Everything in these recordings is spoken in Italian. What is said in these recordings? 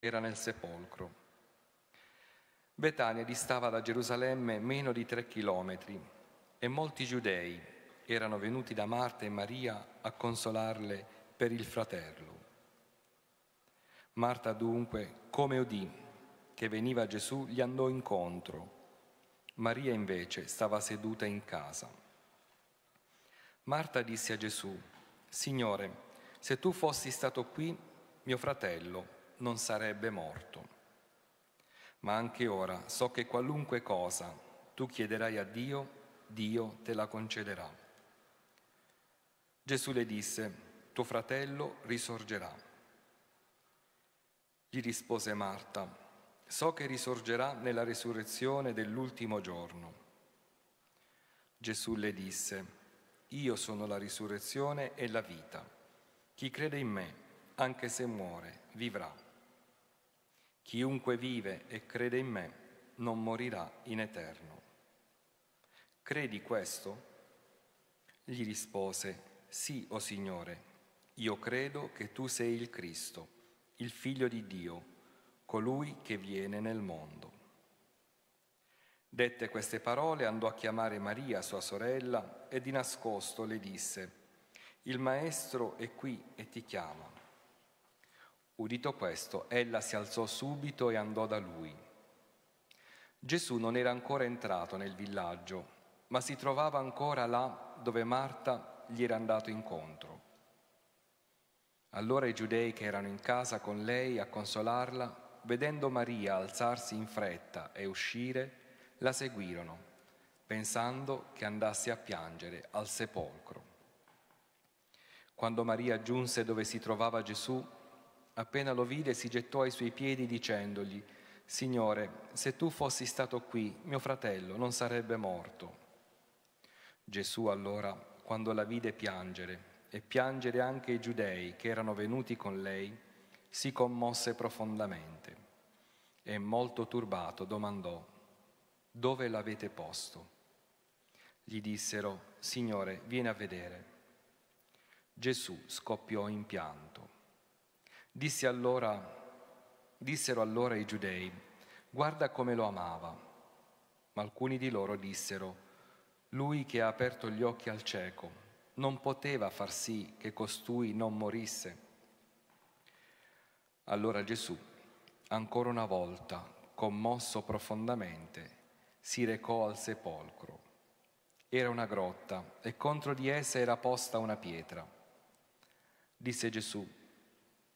era nel sepolcro. Betania distava da Gerusalemme meno di 3 chilometri e molti giudei erano venuti da Marta e Maria a consolarle per il fratello. Marta dunque, come udì che veniva Gesù, gli andò incontro. Maria invece stava seduta in casa. Marta disse a Gesù: «Signore, se tu fossi stato qui, mio fratello non sarebbe morto. Ma anche ora so che qualunque cosa tu chiederai a Dio, Dio te la concederà». Gesù le disse: «Tuo fratello risorgerà». Gli rispose Marta: «So che risorgerà nella resurrezione dell'ultimo giorno». Gesù le disse: «Io sono la risurrezione e la vita. Chi crede in me, anche se muore, vivrà. Chiunque vive e crede in me non morirà in eterno. Credi questo?» Gli rispose: «Sì, o Signore, io credo che tu sei il Cristo, il Figlio di Dio, colui che viene nel mondo». Dette queste parole, andò a chiamare Maria, sua sorella, e di nascosto le disse: «Il Maestro è qui e ti chiama». Udito questo, ella si alzò subito e andò da lui. Gesù non era ancora entrato nel villaggio, ma si trovava ancora là dove Marta gli era andato incontro. Allora i giudei che erano in casa con lei a consolarla, vedendo Maria alzarsi in fretta e uscire, la seguirono, pensando che andasse a piangere al sepolcro. Quando Maria giunse dove si trovava Gesù, appena lo vide si gettò ai suoi piedi dicendogli: «Signore, se tu fossi stato qui, mio fratello non sarebbe morto». Gesù allora, quando la vide piangere, e piangere anche i giudei che erano venuti con lei, si commosse profondamente e, molto turbato, domandò: «Dove l'avete posto?» Gli dissero: «Signore, vieni a vedere». Gesù scoppiò in pianto. Dissero allora i giudei: «Guarda come lo amava». Ma alcuni di loro dissero: «Lui che ha aperto gli occhi al cieco non poteva far sì che costui non morisse». Allora Gesù, ancora una volta commosso profondamente, si recò al sepolcro. Era una grotta e contro di essa era posta una pietra. Disse Gesù: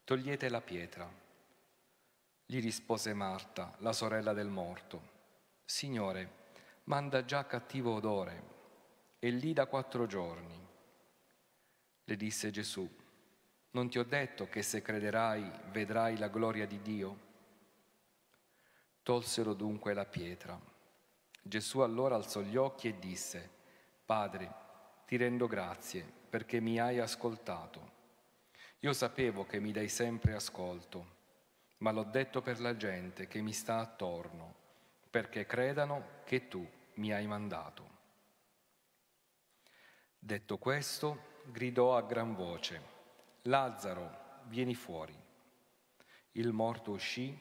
«Togliete la pietra». Gli rispose Marta, la sorella del morto: «Signore, manda già cattivo odore, è lì da 4 giorni». Le disse Gesù: «Non ti ho detto che se crederai vedrai la gloria di Dio?» Tolsero dunque la pietra. Gesù allora alzò gli occhi e disse: «Padre, ti rendo grazie perché mi hai ascoltato. Io sapevo che mi dai sempre ascolto, ma l'ho detto per la gente che mi sta attorno, perché credano che tu mi hai mandato». Detto questo, gridò a gran voce: «Lazzaro, vieni fuori!» Il morto uscì,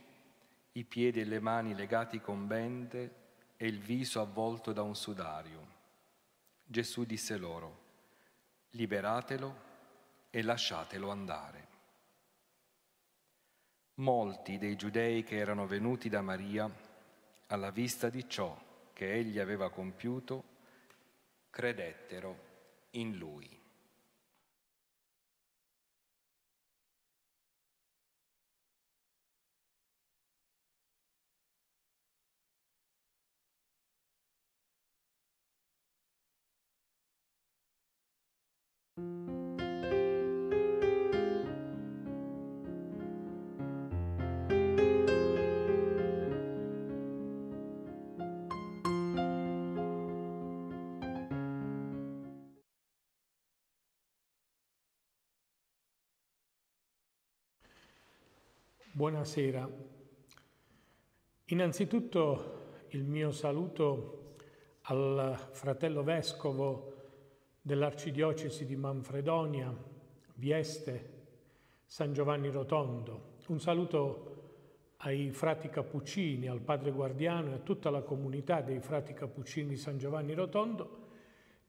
i piedi e le mani legati con bende e il viso avvolto da un sudario. Gesù disse loro: «Liberatelo e lasciatelo andare». Molti dei giudei che erano venuti da Maria, alla vista di ciò che egli aveva compiuto, credettero in lui. Buonasera. Innanzitutto il mio saluto al fratello vescovo dell'arcidiocesi di Manfredonia, Vieste, San Giovanni Rotondo. Un saluto ai frati Cappuccini, al padre Guardiano e a tutta la comunità dei frati Cappuccini di San Giovanni Rotondo,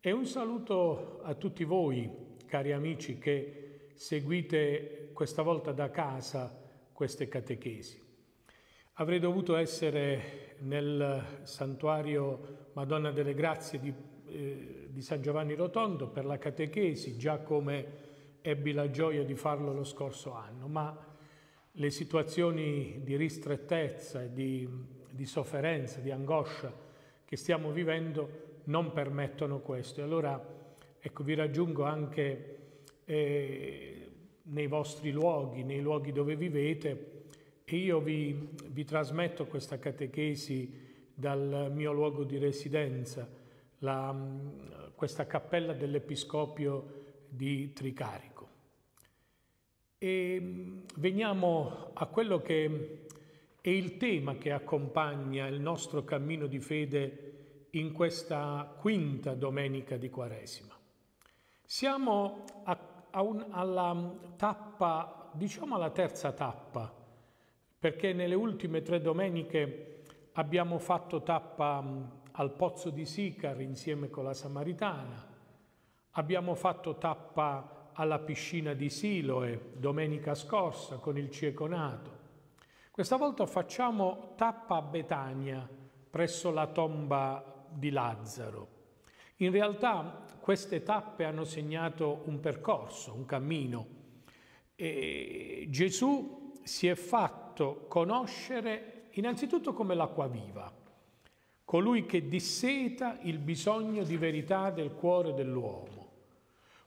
e un saluto a tutti voi, cari amici, che seguite questa volta da casa queste catechesi. Avrei dovuto essere nel santuario Madonna delle Grazie di San Giovanni Rotondo per la catechesi, già come ebbi la gioia di farlo lo scorso anno, ma le situazioni di ristrettezza, di sofferenza, di angoscia che stiamo vivendo non permettono questo. E allora, ecco, vi raggiungo anche nei vostri luoghi, nei luoghi dove vivete, e io vi trasmetto questa catechesi dal mio luogo di residenza, questa cappella dell'Episcopio di Tricarico. E veniamo a quello che è il tema che accompagna il nostro cammino di fede in questa quinta domenica di Quaresima. Siamo alla tappa, diciamo alla terza tappa, perché nelle ultime tre domeniche abbiamo fatto tappa al pozzo di Sicar insieme con la Samaritana, abbiamo fatto tappa alla piscina di Siloe domenica scorsa con il Cieco Nato. Questa volta facciamo tappa a Betania presso la tomba di Lazzaro. In realtà queste tappe hanno segnato un percorso, un cammino. E Gesù si è fatto conoscere innanzitutto come l'acqua viva, colui che disseta il bisogno di verità del cuore dell'uomo.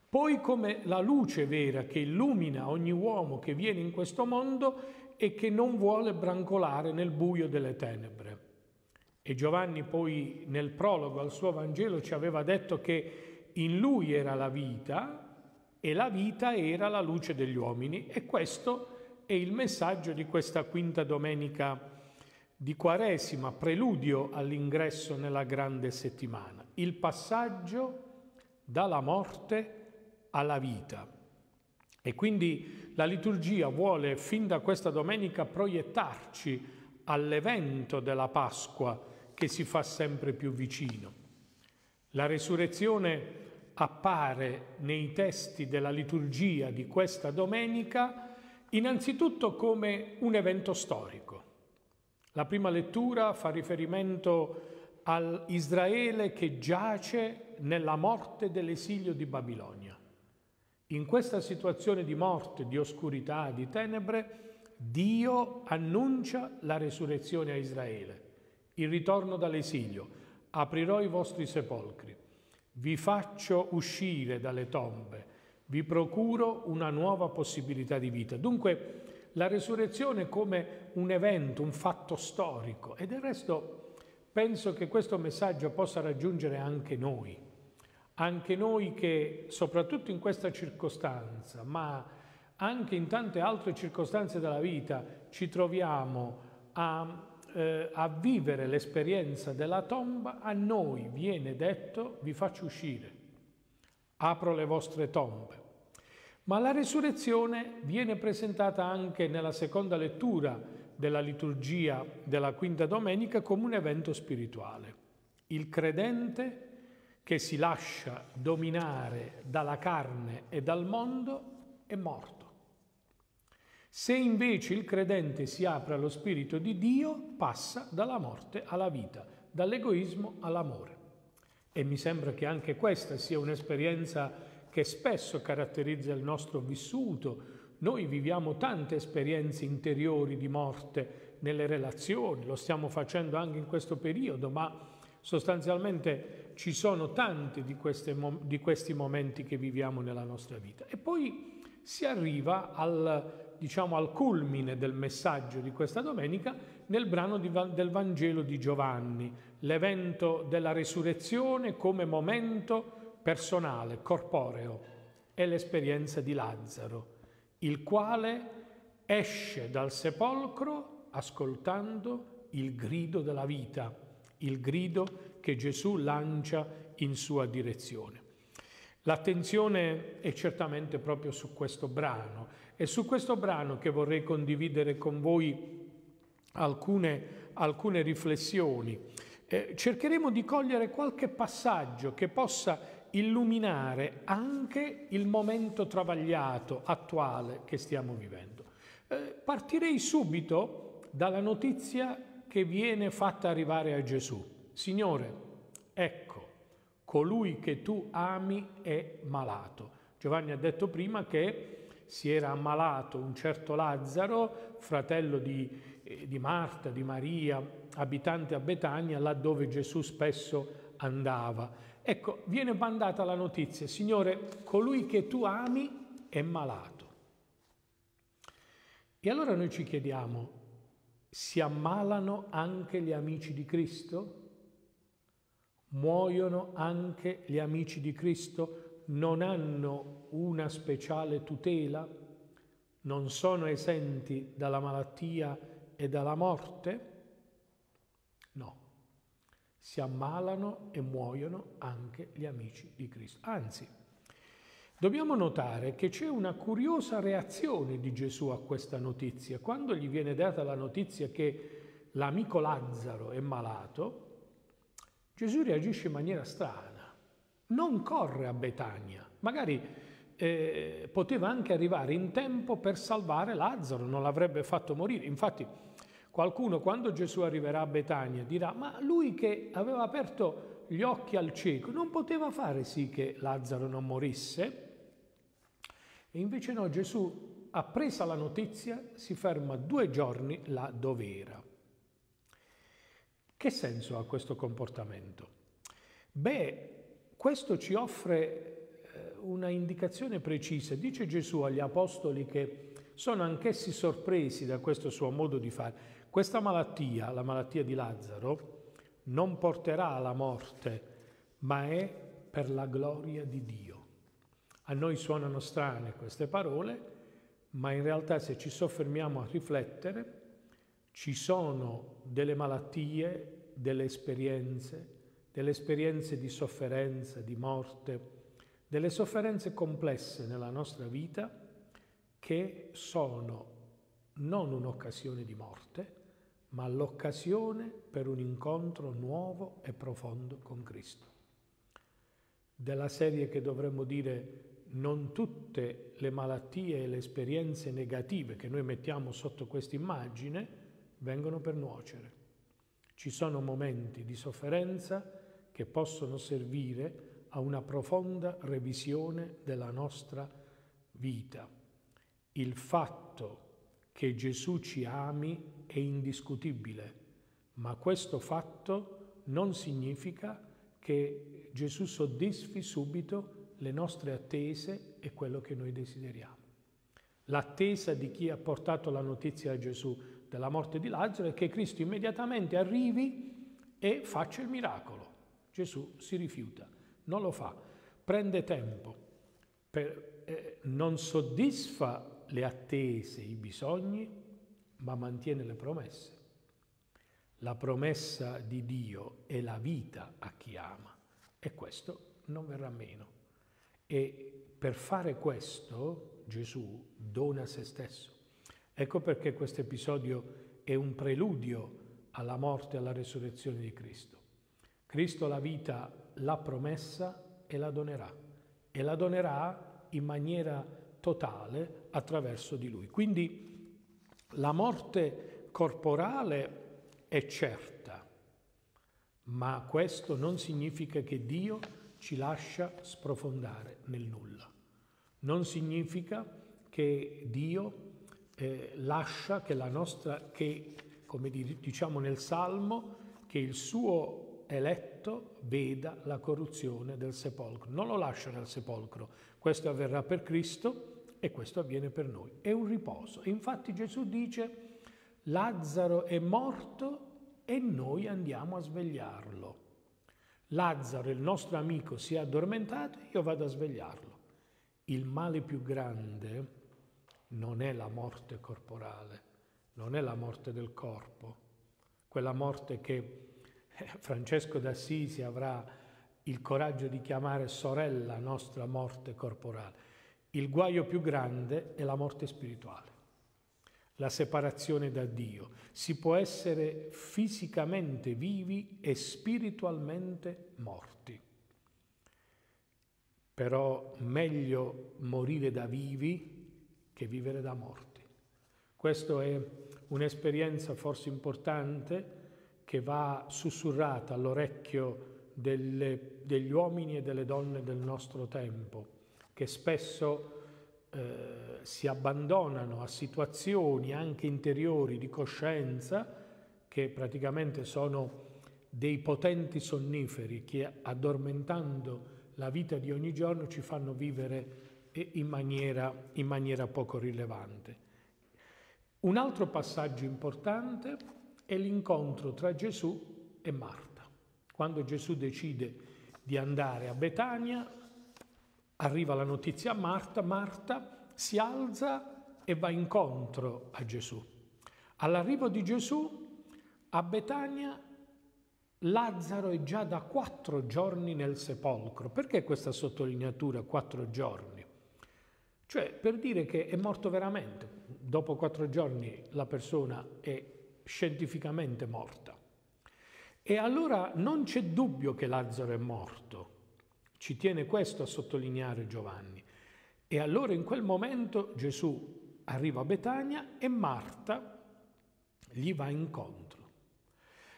Poi come la luce vera che illumina ogni uomo che viene in questo mondo e che non vuole brancolare nel buio delle tenebre. E Giovanni poi nel prologo al suo Vangelo ci aveva detto che in lui era la vita e la vita era la luce degli uomini. E questo è il messaggio di questa quinta domenica di Quaresima, preludio all'ingresso nella grande settimana. Il passaggio dalla morte alla vita. E quindi la liturgia vuole fin da questa domenica proiettarci all'evento della Pasqua che si fa sempre più vicino. La resurrezione appare nei testi della liturgia di questa domenica innanzitutto come un evento storico. La prima lettura fa riferimento all'Israele che giace nella morte dell'esilio di Babilonia. In questa situazione di morte, di oscurità, di tenebre, Dio annuncia la resurrezione a Israele, il ritorno dall'esilio. Aprirò i vostri sepolcri, vi faccio uscire dalle tombe, vi procuro una nuova possibilità di vita. Dunque la resurrezione come un evento, un fatto storico, e del resto penso che questo messaggio possa raggiungere anche noi. Anche noi che, soprattutto in questa circostanza, ma anche in tante altre circostanze della vita, ci troviamo a vivere l'esperienza della tomba, a noi viene detto: vi faccio uscire, apro le vostre tombe. Ma la resurrezione viene presentata anche nella seconda lettura della liturgia della quinta domenica come un evento spirituale. Il credente che si lascia dominare dalla carne e dal mondo è morto. Se invece il credente si apre allo Spirito di Dio, passa dalla morte alla vita, dall'egoismo all'amore. E mi sembra che anche questa sia un'esperienza che spesso caratterizza il nostro vissuto. Noi viviamo tante esperienze interiori di morte nelle relazioni, lo stiamo facendo anche in questo periodo, ma sostanzialmente ci sono tanti di questi momenti che viviamo nella nostra vita. E poi si arriva al culmine del messaggio di questa domenica nel brano del Vangelo di Giovanni, l'evento della resurrezione come momento personale, corporeo, è l'esperienza di Lazzaro, il quale esce dal sepolcro ascoltando il grido della vita, il grido che Gesù lancia in sua direzione. L'attenzione è certamente proprio su questo brano, e su questo brano che vorrei condividere con voi alcune riflessioni. Cercheremo di cogliere qualche passaggio che possa illuminare anche il momento travagliato attuale che stiamo vivendo. Partirei subito dalla notizia che viene fatta arrivare a Gesù. Signore, ecco, colui che tu ami è malato. Giovanni ha detto prima che si era ammalato un certo Lazzaro, fratello di Marta, di Maria, abitante a Betania, laddove Gesù spesso andava. Ecco, viene mandata la notizia, Signore, colui che tu ami è malato. E allora noi ci chiediamo, si ammalano anche gli amici di Cristo? Muoiono anche gli amici di Cristo? Non hanno una speciale tutela? Non sono esenti dalla malattia e dalla morte? No. Si ammalano e muoiono anche gli amici di Cristo. Anzi, dobbiamo notare che c'è una curiosa reazione di Gesù a questa notizia. Quando gli viene data la notizia che l'amico Lazzaro è malato, Gesù reagisce in maniera strana. Non corre a Betania. Magari poteva anche arrivare in tempo per salvare Lazzaro, non l'avrebbe fatto morire. Infatti, qualcuno, quando Gesù arriverà a Betania, dirà «Ma lui che aveva aperto gli occhi al cieco non poteva fare sì che Lazzaro non morisse?» E invece no, Gesù, appresa la notizia, si ferma 2 giorni là dove era. Che senso ha questo comportamento? Beh, questo ci offre una indicazione precisa. Dice Gesù agli apostoli che sono anch'essi sorpresi da questo suo modo di fare. Questa malattia, la malattia di Lazzaro, non porterà alla morte, ma è per la gloria di Dio. A noi suonano strane queste parole, ma in realtà se ci soffermiamo a riflettere, ci sono delle malattie, delle esperienze di sofferenza, di morte, delle sofferenze complesse nella nostra vita, che sono non un'occasione di morte, ma l'occasione per un incontro nuovo e profondo con Cristo. Della serie che dovremmo dire non tutte le malattie e le esperienze negative che noi mettiamo sotto questa immagine vengono per nuocere. Ci sono momenti di sofferenza che possono servire a una profonda revisione della nostra vita. Il fatto che Gesù ci ami è indiscutibile, ma questo fatto non significa che Gesù soddisfi subito le nostre attese e quello che noi desideriamo. L'attesa di chi ha portato la notizia a Gesù della morte di Lazzaro è che Cristo immediatamente arrivi e faccia il miracolo. Gesù si rifiuta, non lo fa, prende tempo, non soddisfa le attese, i bisogni, ma mantiene le promesse. La promessa di Dio è la vita a chi ama e questo non verrà meno. E per fare questo Gesù dona se stesso. Ecco perché questo episodio è un preludio alla morte e alla resurrezione di Cristo. Cristo la vita l'ha promessa e la donerà in maniera totale attraverso di lui. Quindi la morte corporale è certa, ma questo non significa che Dio ci lascia sprofondare nel nulla. Non significa che Dio lascia che la nostra, come diciamo nel Salmo, che il suo eletto veda la corruzione del sepolcro. Non lo lascia nel sepolcro. Questo avverrà per Cristo, e questo avviene per noi. È un riposo. Infatti Gesù dice Lazzaro è morto e noi andiamo a svegliarlo. Lazzaro, il nostro amico, si è addormentato e io vado a svegliarlo. Il male più grande non è la morte corporale, non è la morte del corpo, quella morte che Francesco d'Assisi avrà il coraggio di chiamare sorella nostra morte corporale. Il guaio più grande è la morte spirituale. la separazione da Dio. Si può essere fisicamente vivi e spiritualmente morti. Però meglio morire da vivi che vivere da morti. Questa è un'esperienza forse importante che va sussurrata all'orecchio degli uomini e delle donne del nostro tempo, che spesso si abbandonano a situazioni anche interiori di coscienza che praticamente sono dei potenti sonniferi che, addormentando la vita di ogni giorno, ci fanno vivere in maniera poco rilevante. Un altro passaggio importante è l'incontro tra Gesù e Marta. Quando Gesù decide di andare a Betania, arriva la notizia a Marta, Marta si alza e va incontro a Gesù. All'arrivo di Gesù a Betania, Lazzaro è già da 4 giorni nel sepolcro. Perché questa sottolineatura, 4 giorni? Cioè, per dire che è morto veramente. Dopo 4 giorni la persona è scientificamente morta. E allora non c'è dubbio che Lazzaro è morto, ci tiene questo a sottolineare Giovanni. E allora in quel momento Gesù arriva a Betania e Marta gli va incontro.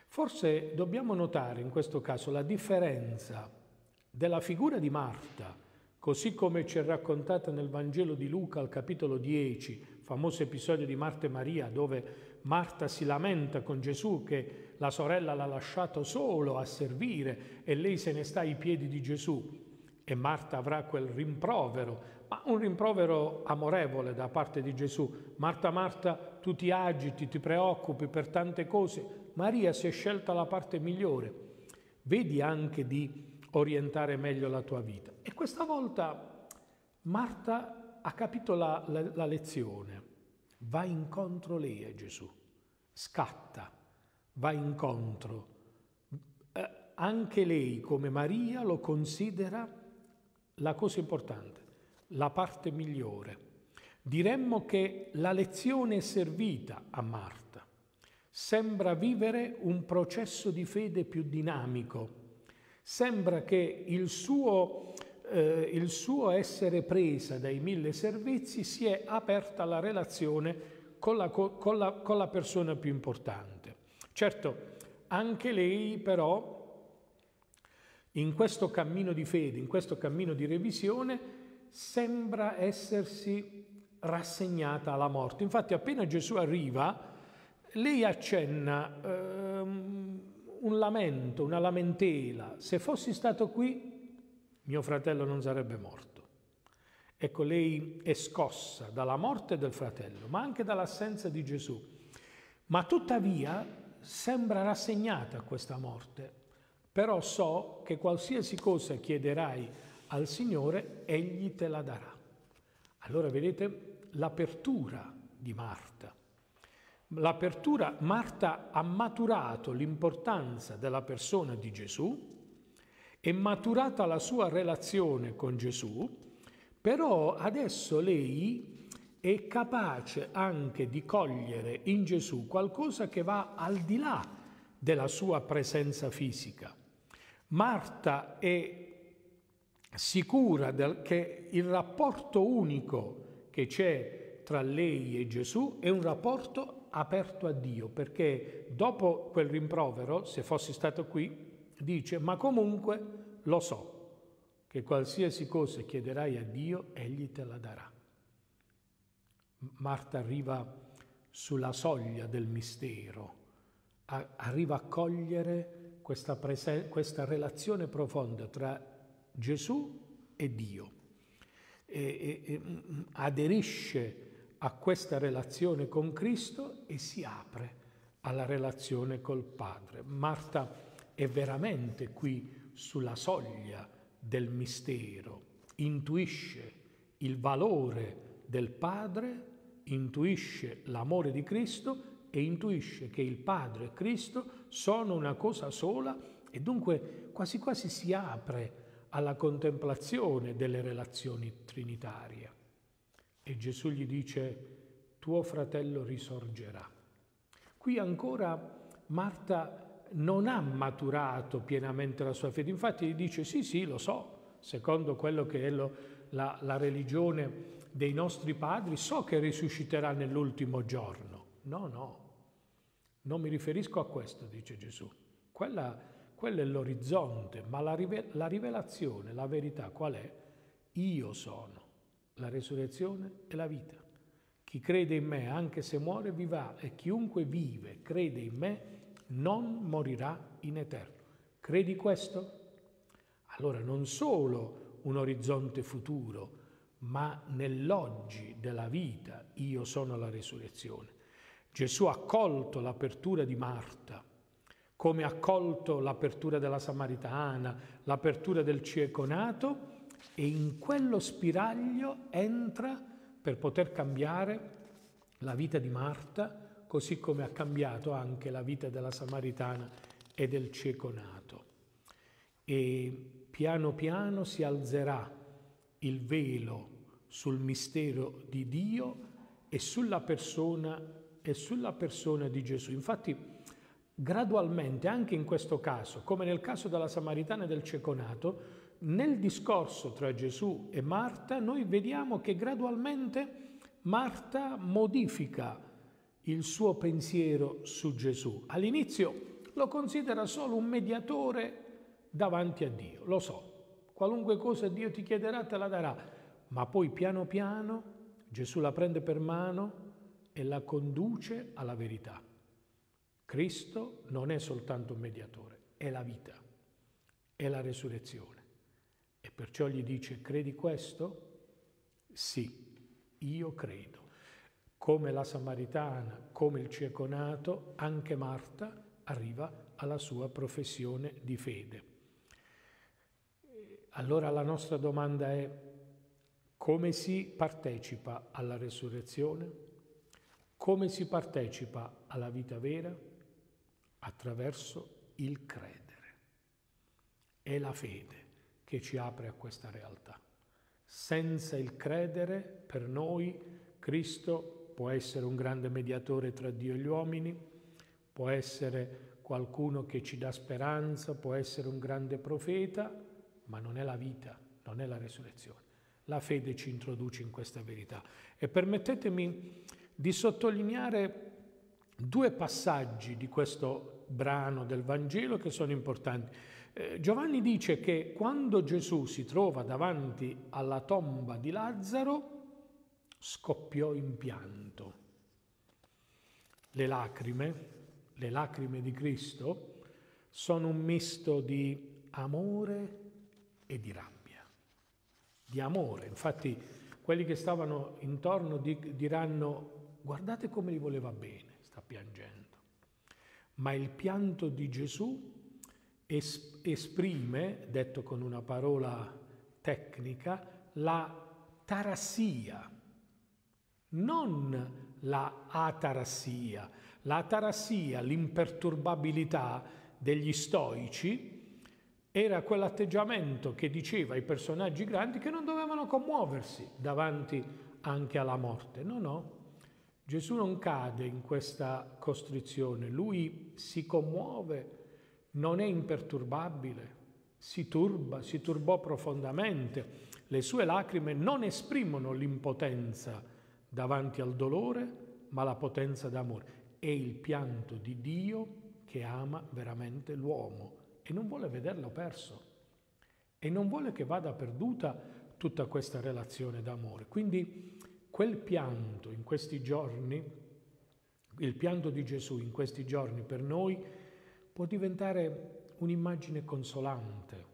Forse dobbiamo notare in questo caso la differenza della figura di Marta, così come ci è raccontata nel Vangelo di Luca al capitolo 10, famoso episodio di Marta e Maria, dove Marta si lamenta con Gesù che la sorella l'ha lasciato solo a servire e lei se ne sta ai piedi di Gesù, e Marta avrà quel rimprovero, ma un rimprovero amorevole da parte di Gesù. Marta, Marta, tu ti agiti, ti preoccupi per tante cose, Maria si è scelta la parte migliore, vedi anche di orientare meglio la tua vita. E questa volta Marta ha capito la lezione. Va incontro lei a Gesù, scatta, va incontro. Anche lei, come Maria, lo considera la cosa importante, la parte migliore. Diremmo che la lezione è servita a Marta. Sembra vivere un processo di fede più dinamico. Sembra che il suo essere presa dai 1000 servizi si è aperta alla relazione con la persona più importante. Certo, anche lei però in questo cammino di fede, in questo cammino di revisione, sembra essersi rassegnata alla morte. Infatti appena Gesù arriva, lei accenna un lamento, una lamentela: se fossi stato qui mio fratello non sarebbe morto. Ecco, lei è scossa dalla morte del fratello, ma anche dall'assenza di Gesù. Ma tuttavia sembra rassegnata a questa morte. Però so che qualsiasi cosa chiederai al Signore, Egli te la darà. Allora vedete l'apertura di Marta. L'apertura, Marta ha maturato l'importanza della persona di Gesù, è maturata la sua relazione con Gesù, però adesso lei è capace anche di cogliere in Gesù qualcosa che va al di là della sua presenza fisica. Marta è sicura che il rapporto unico che c'è tra lei e Gesù è un rapporto aperto a Dio, perché dopo quel rimprovero, se fossi stato qui, dice: ma comunque lo so che qualsiasi cosa chiederai a Dio, Egli te la darà. Marta arriva sulla soglia del mistero, arriva a cogliere questa relazione profonda tra Gesù e Dio. Aderisce a questa relazione con Cristo e si apre alla relazione col Padre. Marta è veramente qui sulla soglia del mistero, intuisce il valore del Padre, intuisce l'amore di Cristo e intuisce che il Padre e Cristo sono una cosa sola, e dunque quasi quasi si apre alla contemplazione delle relazioni trinitarie. E Gesù gli dice: tuo fratello risorgerà. Qui ancora Marta non ha maturato pienamente la sua fede, infatti dice sì, sì, lo so, secondo quello che è la religione dei nostri padri, so che risusciterà nell'ultimo giorno. No, no, non mi riferisco a questo, dice Gesù. Quello è l'orizzonte, ma la rivelazione, la verità qual è? Io sono la resurrezione e la vita. Chi crede in me, anche se muore, vivrà, e chiunque vive e crede in me non morirà in eterno. Credi questo? Allora non solo un orizzonte futuro, ma nell'oggi della vita io sono la resurrezione. Gesù ha colto l'apertura di Marta, come ha colto l'apertura della Samaritana, l'apertura del Cieco Nato, e in quello spiraglio entra per poter cambiare la vita di Marta, così come ha cambiato anche la vita della Samaritana e del Cieco Nato. E piano piano si alzerà il velo sul mistero di Dio e sulla persona di Gesù. Infatti, gradualmente, anche in questo caso, come nel caso della Samaritana e del Cieco Nato, nel discorso tra Gesù e Marta noi vediamo che gradualmente Marta modifica il suo pensiero su Gesù. All'inizio lo considera solo un mediatore davanti a Dio. Lo so, qualunque cosa Dio ti chiederà te la darà, ma poi piano piano Gesù la prende per mano e la conduce alla verità. Cristo non è soltanto un mediatore, è la vita, è la resurrezione. E perciò gli dice, credi questo? Sì, io credo. Come la Samaritana, come il Cieco Nato, anche Marta arriva alla sua professione di fede. Allora la nostra domanda è, come si partecipa alla resurrezione? Come si partecipa alla vita vera? Attraverso il credere. È la fede che ci apre a questa realtà. Senza il credere, per noi, Cristo può essere un grande mediatore tra Dio e gli uomini, può essere qualcuno che ci dà speranza, può essere un grande profeta, ma non è la vita, non è la resurrezione. La fede ci introduce in questa verità. E permettetemi di sottolineare due passaggi di questo brano del Vangelo che sono importanti. Giovanni dice che quando Gesù si trova davanti alla tomba di Lazzaro scoppiò in pianto. Le lacrime di Cristo sono un misto di amore e di rabbia, di amore. Infatti quelli che stavano intorno diranno guardate come gli voleva bene, sta piangendo. Ma il pianto di Gesù esprime, detto con una parola tecnica, la tarassia, non la atarassia. La atarassia, l'imperturbabilità degli stoici, era quell'atteggiamento che diceva ai personaggi grandi che non dovevano commuoversi davanti anche alla morte. No, no. Gesù non cade in questa costrizione, lui si commuove, non è imperturbabile, si turbò profondamente. Le sue lacrime non esprimono l'impotenza davanti al dolore, ma la potenza d'amore. È il pianto di Dio che ama veramente l'uomo e non vuole vederlo perso e non vuole che vada perduta tutta questa relazione d'amore. Quindi quel pianto in questi giorni, il pianto di Gesù in questi giorni per noi, può diventare un'immagine consolante.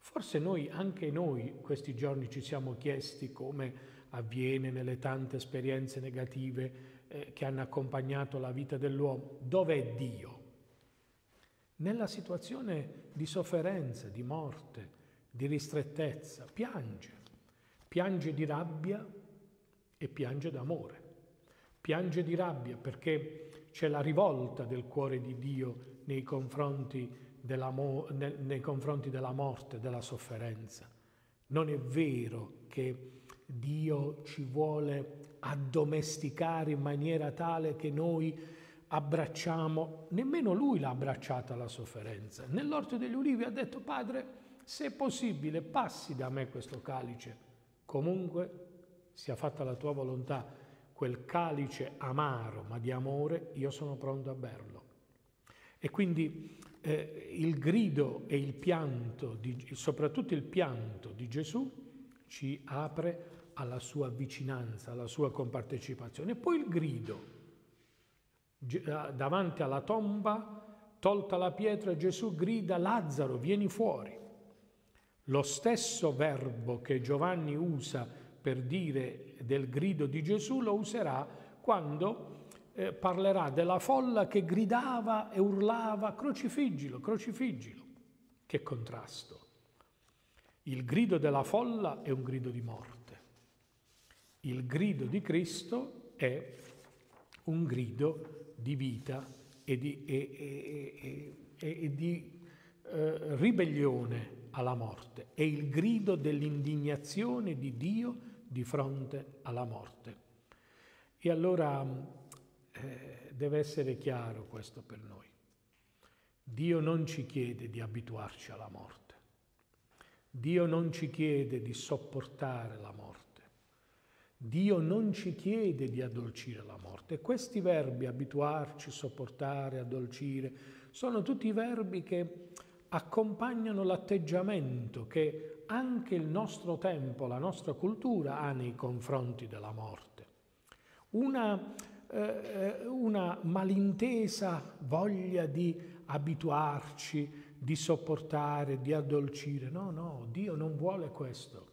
Forse noi, anche noi, questi giorni ci siamo chiesti come avviene nelle tante esperienze negative che hanno accompagnato la vita dell'uomo. Dov'è Dio? Nella situazione di sofferenza, di morte, di ristrettezza, piange. Piange di rabbia e piange d'amore. Piange di rabbia perché c'è la rivolta del cuore di Dio nei confronti della morte, della sofferenza. Non è vero che Dio ci vuole addomesticare in maniera tale che noi abbracciamo, nemmeno lui l'ha abbracciata la sofferenza. Nell'orto degli ulivi ha detto: Padre, se è possibile, passi da me questo calice, comunque sia fatta la tua volontà. Quel calice amaro ma di amore io sono pronto a berlo. E quindi il grido e il pianto, soprattutto il pianto di Gesù, ci apre alla sua vicinanza, alla sua compartecipazione. E poi il grido. Davanti alla tomba, tolta la pietra, Gesù grida: Lazzaro, vieni fuori. Lo stesso verbo che Giovanni usa per dire del grido di Gesù lo userà quando parlerà della folla che gridava e urlava: crocifiggilo, crocifiggilo. Che contrasto. Il grido della folla è un grido di morte. Il grido di Cristo è un grido di vita e di ribellione alla morte. È il grido dell'indignazione di Dio di fronte alla morte. E allora deve essere chiaro questo per noi. Dio non ci chiede di abituarci alla morte. Dio non ci chiede di sopportare la morte. Dio non ci chiede di addolcire la morte. Questi verbi, abituarci, sopportare, addolcire, sono tutti verbi che accompagnano l'atteggiamento che anche il nostro tempo, la nostra cultura ha nei confronti della morte. Una malintesa voglia di abituarci, di sopportare, di addolcire. No, no, Dio non vuole questo.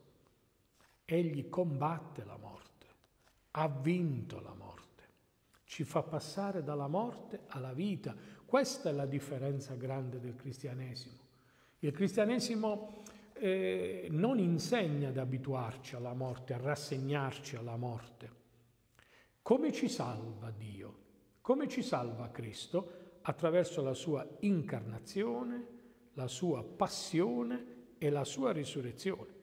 Egli combatte la morte, ha vinto la morte, ci fa passare dalla morte alla vita. Questa è la differenza grande del cristianesimo. Il cristianesimo non insegna ad abituarci alla morte, a rassegnarci alla morte. Come ci salva Dio? Come ci salva Cristo? Attraverso la sua incarnazione, la sua passione e la sua risurrezione.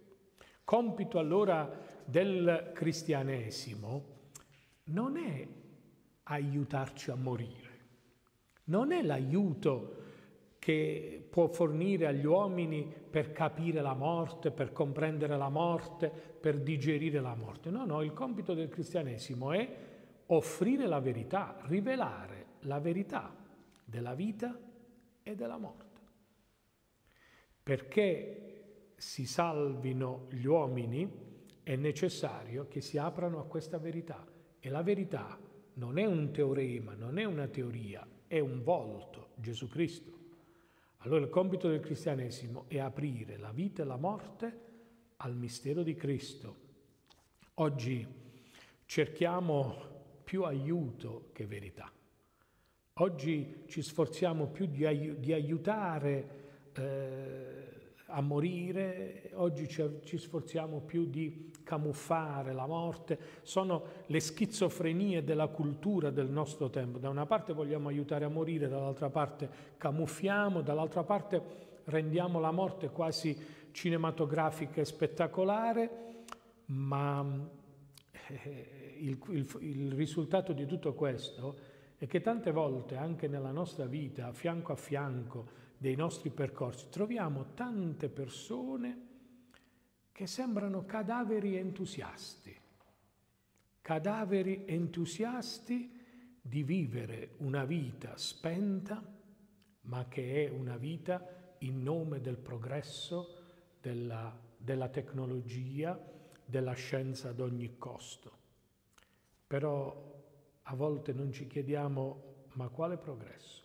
Compito allora del cristianesimo non è aiutarci a morire, non è l'aiuto che può fornire agli uomini per capire la morte, per comprendere la morte, per digerire la morte. No, no, il compito del cristianesimo è offrire la verità, rivelare la verità della vita e della morte. Perché si salvino gli uomini, è necessario che si aprano a questa verità. E la verità non è un teorema, non è una teoria, è un volto, Gesù Cristo. Allora il compito del cristianesimo è aprire la vita e la morte al mistero di Cristo. Oggi cerchiamo più aiuto che verità. Oggi ci sforziamo più di aiutare a morire, oggi ci sforziamo più di camuffare la morte. Sono le schizofrenie della cultura del nostro tempo. Da una parte vogliamo aiutare a morire, dall'altra parte camuffiamo, dall'altra parte rendiamo la morte quasi cinematografica e spettacolare, ma il risultato di tutto questo è che tante volte anche nella nostra vita, fianco a fianco dei nostri percorsi, troviamo tante persone che sembrano cadaveri entusiasti di vivere una vita spenta, ma che è una vita in nome del progresso, della tecnologia, della scienza ad ogni costo. Però a volte non ci chiediamo: ma quale progresso?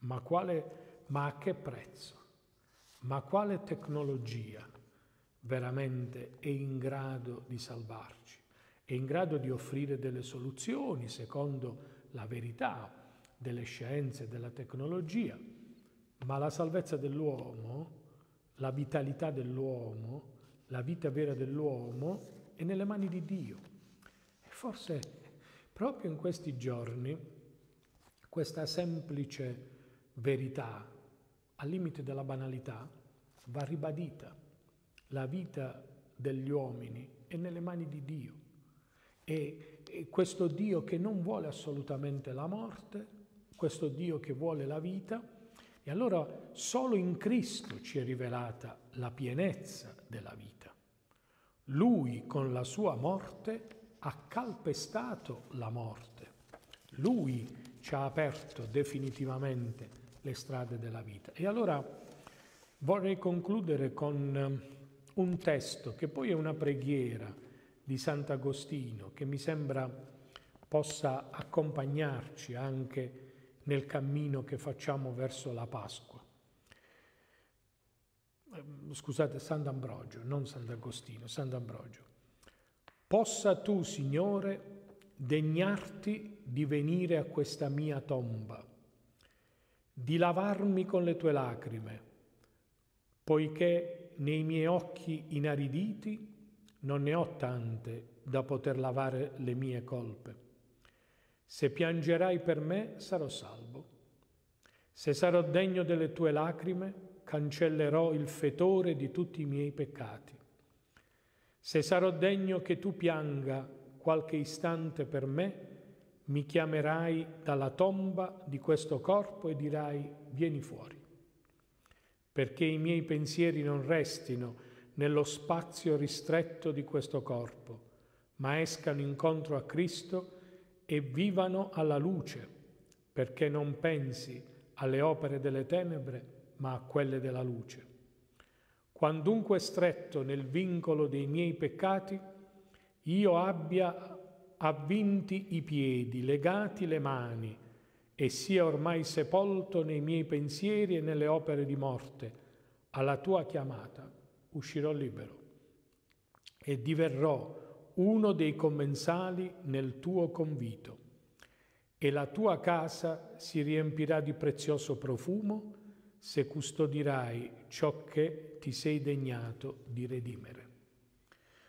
Ma a che prezzo? Ma quale tecnologia veramente è in grado di salvarci? È in grado di offrire delle soluzioni secondo la verità delle scienze, della tecnologia, ma la salvezza dell'uomo, la vitalità dell'uomo, la vita vera dell'uomo è nelle mani di Dio. E forse proprio in questi giorni questa semplice verità, al limite della banalità, va ribadita. La vita degli uomini è nelle mani di Dio E questo Dio che non vuole assolutamente la morte, questo Dio che vuole la vita, e allora solo in Cristo ci è rivelata la pienezza della vita. Lui con la sua morte ha calpestato la morte. Lui ci ha aperto definitivamente le strade della vita. E allora vorrei concludere con un testo che poi è una preghiera di Sant'Agostino che mi sembra possa accompagnarci anche nel cammino che facciamo verso la Pasqua. Scusate, Sant'Ambrogio, non Sant'Agostino, Sant'Ambrogio. Possa tu, Signore, degnarti di venire a questa mia tomba, di lavarmi con le tue lacrime, poiché nei miei occhi inariditi non ne ho tante da poter lavare le mie colpe. Se piangerai per me, sarò salvo. Se sarò degno delle tue lacrime, cancellerò il fetore di tutti i miei peccati. Se sarò degno che tu pianga qualche istante per me, mi chiamerai dalla tomba di questo corpo e dirai: vieni fuori. Perché i miei pensieri non restino nello spazio ristretto di questo corpo, ma escano incontro a Cristo e vivano alla luce, perché non pensi alle opere delle tenebre, ma a quelle della luce. Quandunque stretto nel vincolo dei miei peccati, io abbia avvinti i piedi, legati le mani, e sia ormai sepolto nei miei pensieri e nelle opere di morte, alla tua chiamata uscirò libero e diverrò uno dei commensali nel tuo convito, e la tua casa si riempirà di prezioso profumo se custodirai ciò che ti sei degnato di redimere.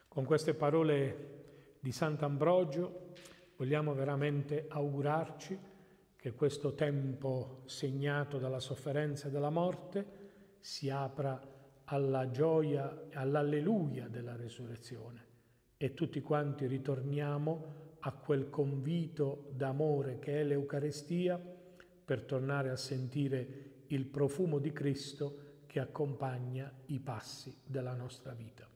Con queste parole di Sant'Ambrogio vogliamo veramente augurarci che questo tempo segnato dalla sofferenza e dalla morte si apra alla gioia e all'alleluia della resurrezione, e tutti quanti ritorniamo a quel convito d'amore che è l'Eucarestia per tornare a sentire il profumo di Cristo che accompagna i passi della nostra vita.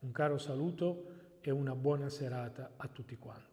Un caro saluto e una buona serata a tutti quanti.